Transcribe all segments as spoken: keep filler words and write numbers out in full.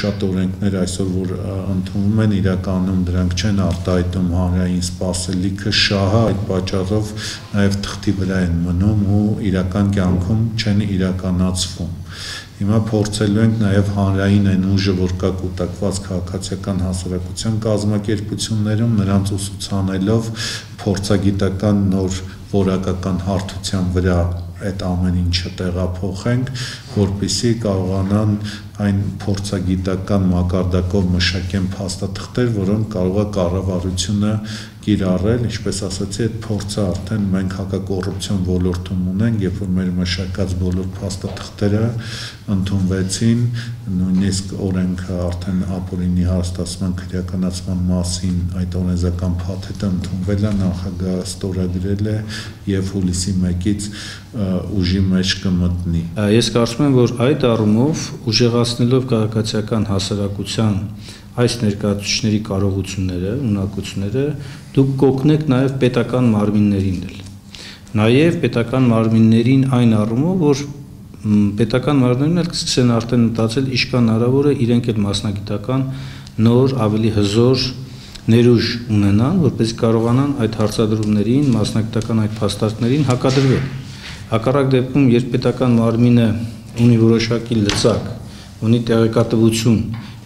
շատ օրենքներ այսօր որ ընդունվում են իրականում դրանք չեն արտահայտում հանրային սպասելիքը շահը այդ պատճառով նաև թղթի վրա են մնում ու իրական կյանքում չեն իրականացվում։ Հիմա փորձելու ենք նաև հանրային այն ուժը, որ կա կուտակված քաղաքացիական հասարակության կազմակերպություններում, նրանց ուսուցանելով փորձագիտական նոր որակական հարթության վրա այդ ամեն ինչը տեղափոխենք, որպեսզի կարողանան այն փորձագիտական մակարդակով մշակեն փաստաթղթեր, որոնք կարող է կառավարությունը կիրառել, ինչպես ասացի, այդ փորձը արդեն մենք հակակոռուպցիոն ոլորտում ունենք, երբ որ մեր մշակած բոլոր փաստաթղթերը ընդունվեցին, նույնիսկ օրենքը արդեն ապօրինի հաստատման քրեականացման մասին այդ օրենսդրական փաթեթը ընդունվել է, նախագահը ստորագրել է եւ հուլիսի մեկից ուժի մեջ կմտնի։ Ես կարծում եմ, որ այդ առումով ուժեղացնելով քաղաքացիական հասարակության այս ներկայացուցիչների կարողությունները, ունակությունները, դուք կօգնեք նաև պետական մարմիններին դել։ Նաև պետական մարմիններին այն առումով, որ պետական մարմիններն էլ կսկսեն արդեն մտածել ինչքան հնարավոր է իրենք այդ մասնագիտական նոր ավելի հզոր ներուժ ունենան, որպեսզի կարողանան այդ հարցադրումներին, մասնագիտական այդ փաստարկներին հակադրվել։ Հակառակ դեպքում, երբ պետական մարմինը ունի որոշակի լծակ, ունի տեղեկատվություն,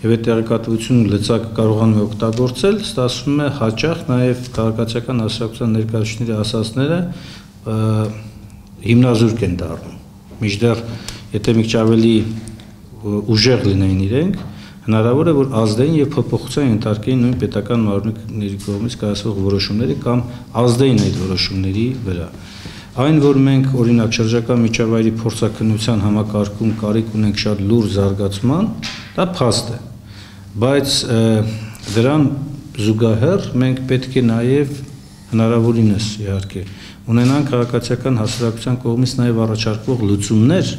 Եվ այդ տեղեկատվությունը լծակը կարողանում է օգտագործել, ստացվում է հաճախ նաև քաղաքացիական հասարակության ներկայացուցիչների ասածները հիմնազուրկ են դառնում։ Միջդեռ, եթե մի քիչ ավելի ուժեղ լինեին իրենք, հնարավոր է, որ ազդեն եւ փոփոխության ենթարկեին նույն պետական մարմինների կողմից կայացվող որոշումների կամ ազդեն այդ որոշումների վրա։ Այն, որ մենք օրինակ շրջակա միջավայրի փորձաքննության համակարգում կարիք ունենք շատ լուրջ զարգացման, դա փաստ է։ Բայց դրան զուգահեռ մենք պետք է նաև հնարավորինս իհարկե ունենան քաղաքացիական հասարակության կողմից նաև առաջարկվող լուծումներ,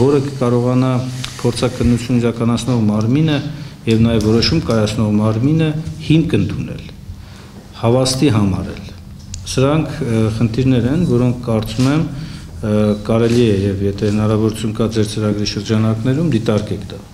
որը կարողանա փորձակնություն իրականացնող մարմինը եւ նաև որոշում կայացնող մարմինը հիմք ընդունել, հավաստի համարել։ Սրանք խնդիրներ են, որոնք կարծում եմ կարելի է եւ եթե հնարավորություն կա ձեր ծրագրի շրջանակներում դիտարկեք դա։